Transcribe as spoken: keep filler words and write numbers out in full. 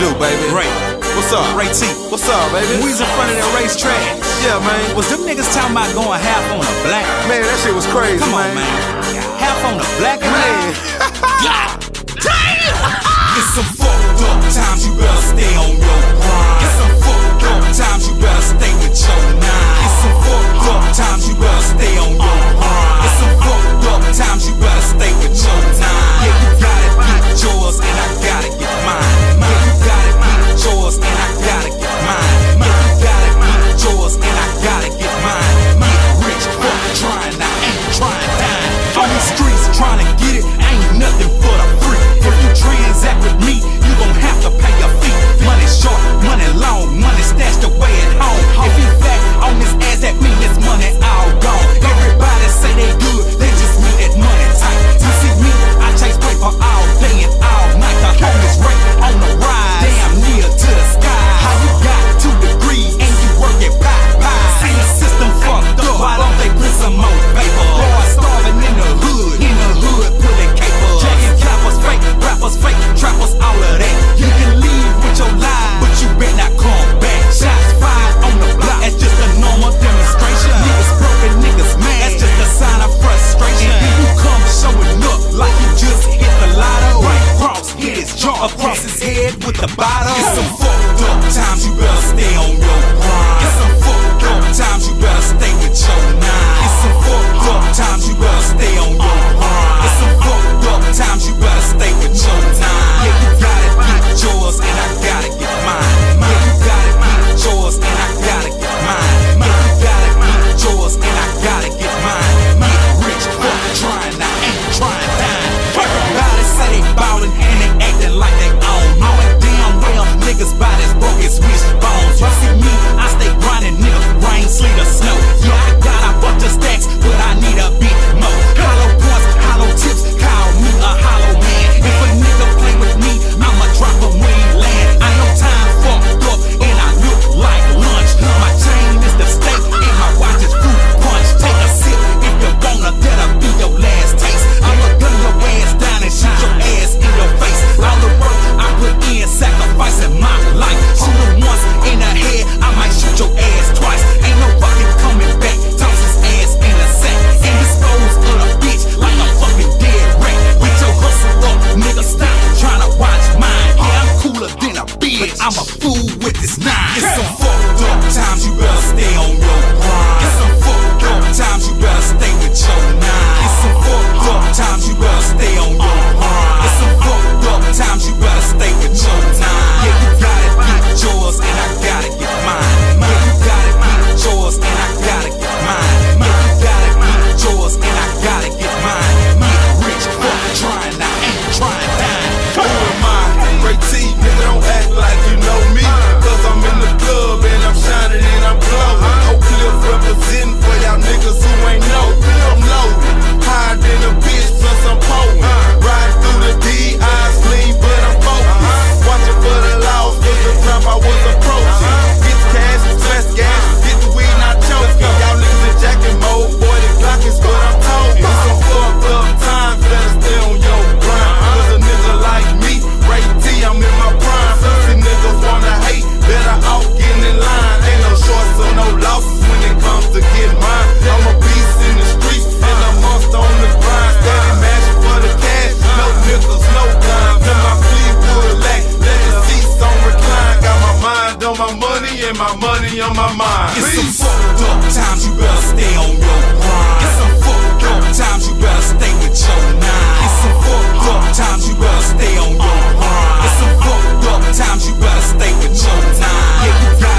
do, baby? Ray. What's up? Ray T. What's up, baby? We's in front of that racetrack. Yeah, man. Was them niggas talking about going half on a black? Man, that shit was crazy, Come man. Come on, man. Half on a black, man. God damn! It's some fucked up times, you better stay on your grind. It's some fucked up times, you better stay with your nine. It's some fucked up times, you better stay on your grind. It's some fucked up times, you better stay with your nine. Yeah, you gotta get yours, and I gotta get mine. Yeah, you gotta get yours, and I gotta get mine. Yeah, you gotta get yours, and I gotta get mine. Get rich, fuck trying, I ain't trying dying. On the streets, trying to get it, ain't nothing for the free. If you transact with me, you gon' have to pay your fee. Money short, money long, money stashed away at home. If he fat on his ass, that mean his money all gone. Everybody say they good, they just need that money tight. You see me, I chase paper all day and all night. The home is right on the rise, damn near to the sky. How you got two degrees and you work at pie pie? See the system fucked up, why don't they put some more paper? Boys starving in the hood, in the hood pulling capers. Jacking coppers, fake rappers, fake trappers, all of that. You can leave with your lies, but you better not come back. Shots fired on the block, that's just a normal demonstration. Niggas broken, niggas mad, that's just a sign of frustration. Here you come showing up like you just hit the lotto. Right cross, hit his jaw, across his head with the bottle. It's some fucked up times, you better stay on your grind. It's some fucked up times, you better stay with your nine. It's some fucked up times, you better stay on your grind. It's some fucked up times, you better stay with your nine. Yeah, you gotta get yours, and I gotta get mine. Yeah, you gotta get yours, and I gotta get mine. Yeah, you gotta get yours, and I gotta get mine. Get rich, fuck trying, I ain't trying dying. Everybody say they ballin' and they actin' like they own. All that damn well niggas bodies broke as rich bones. You see me, I stay grindin', nigga, rain, sleet, or snow. Yeah, I got a bunch of stacks, but I need a bit more. Hollow points, hollow tips, call me a hollow man. If a nigga play with me, I'ma drop him when he land. I know time fucked up, and I look like lunch. My chain is the steak, and my watch is fruit punch. Take a sip if you wanna, that'll be your last taste. I'ma gun your ass down and shoot your ass in your face. All the work I put in, sacrificing my life. Shoot him once in the head, I might shoot your ass twice. Ain't no fucking coming back, toss his ass in a sack. And dispose of a bitch like a fucking dead rat. Get your hustle up, nigga, stop trying to watch mine. Yeah, I'm cooler than a bitch, but I'm a fool with this nine. It's some fucked up times, you better stay on your grind. It's some fucked up times, you better stay with your nine. It's some fucked up times, you better stay on your grind. It's some fucked up times, you better stay with your nine. Yeah, you gotta get yours, and I gotta get mine. Yeah, you gotta get yours, and I gotta get mine. Yeah, you gotta get yours, and I gotta get mine. Get rich, fuck trying, I ain't trying dying. Who am I? Ray T, nigga, don't act like you know me. Cause I'm in the club, and I'm shining, and I'm glowing. Oak Cliff representing for y'all niggas who ain't know. I'm loaded, higher than a bitch, plus I'm potent. Ride through the D, eyes clean, but I'm focused. Watching for the laws, cause the time I was approaching. Get the cash, stress gas, get the weed, not choking. Y'all niggas in jacket mode, boy, the Glock is what I'm talking. It's some fucked up times, better stay on your grind. Cause a nigga like me, Ray T, I'm in my prime. Some niggas wanna hate, better off getting in line. Ain't no shorts or no losses when it comes to getting mine. I'm a beast in the streets, and I'm monster on the grind. Steady mashing for the cash, no nickels, no dimes. And my sleeve would lack, let the seats on recline. Got my mind on my money, and my money on my mind. It's some fucked up times, you better stay on your grind. It's some fucked up times, you better stay with your nine. It's some fucked up times, you better stay on your grind. It's some fucked up times, you better stay with your nine. Yeah, you